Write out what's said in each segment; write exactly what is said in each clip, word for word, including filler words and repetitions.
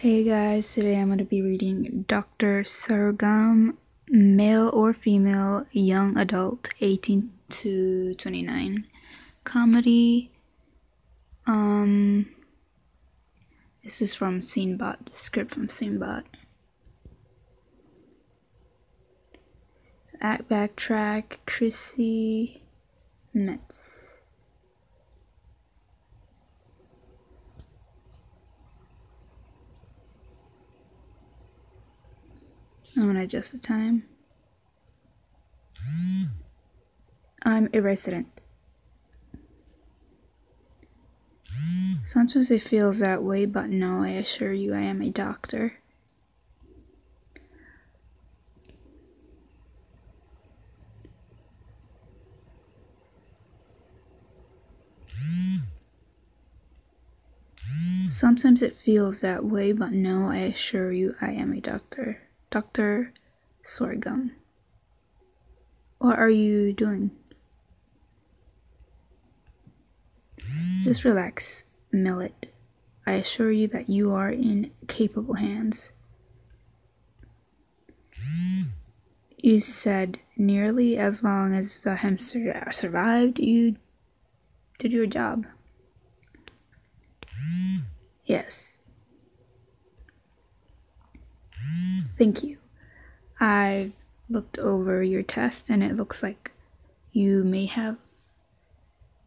Hey guys, today I'm going to be reading Doctor Sargam, male or female, young adult, eighteen to twenty-nine, comedy. Um, this is from SceneBot, script from SceneBot. At backtrack, Chrissy Metz. I'm going to adjust the time. I'm a resident. Sometimes it feels that way, but no, I assure you I am a doctor. Sometimes it feels that way, but no, I assure you I am a doctor. Doctor Sargam, what are you doing? Just relax, Millet. I assure you that you are in capable hands. You said nearly as long as the hamster survived, you did your job. Yes. Thank you. I've looked over your test and it looks like you may have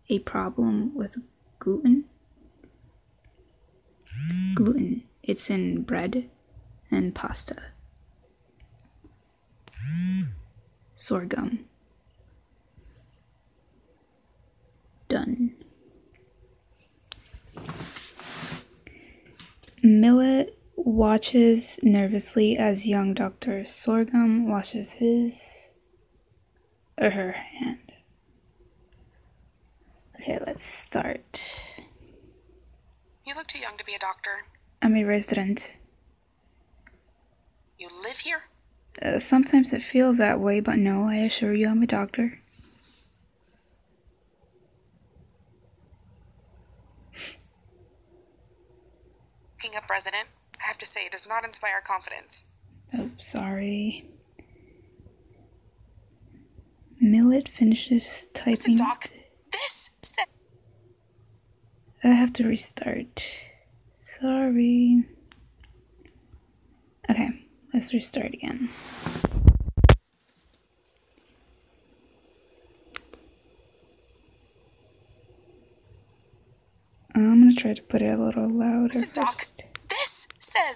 a problem with gluten. Gluten. It's in bread and pasta. Sorghum. Done. Millet watches nervously as young Doctor Sargam washes his or her hand. Okay, let's start. You look too young to be a doctor. I'm a resident. You live here? Uh, sometimes it feels that way, but no, I assure you I'm a doctor. Picking up resident? I have to say, it does not inspire confidence. Oh, sorry. Millet finishes typing. Listen, Doc. This said. I have to restart. Sorry. Okay, let's restart again. I'm gonna try to put it a little louder. Listen, Doc.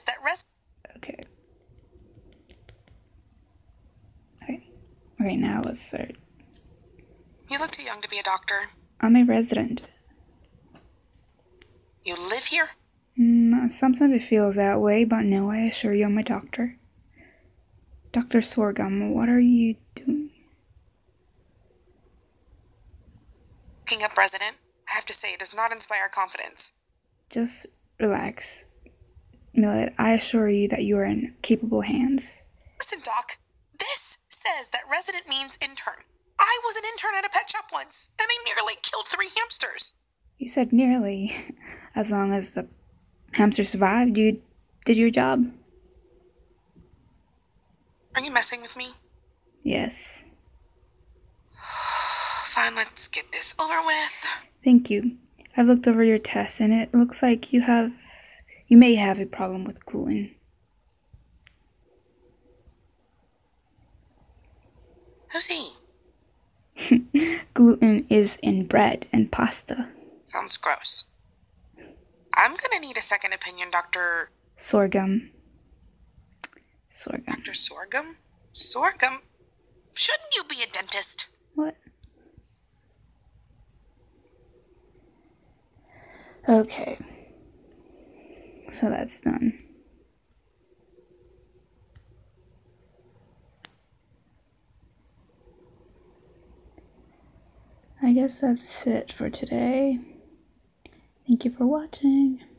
That res okay. Okay. Okay, now let's start. You look too young to be a doctor. I'm a resident. You live here? Mm, sometimes it feels that way, but no, I assure you I'm a doctor. Doctor Sargam, what are you doing? Picking up resident? I have to say, it does not inspire confidence. Just relax. Millet, I assure you that you are in capable hands. Listen, Doc. This says that resident means intern. I was an intern at a pet shop once, and I nearly killed three hamsters. You said nearly. As long as the hamster survived, you did your job. Are you messing with me? Yes. Fine, let's get this over with. Thank you. I've looked over your test, and it looks like you have... You may have a problem with gluten. Who's he? Gluten is in bread and pasta. Sounds gross. I'm gonna need a second opinion, Doctor Sargam. Sargam. Doctor Sargam? Sargam? Shouldn't you be a dentist? What? Okay. So that's done. I guess that's it for today. Thank you for watching.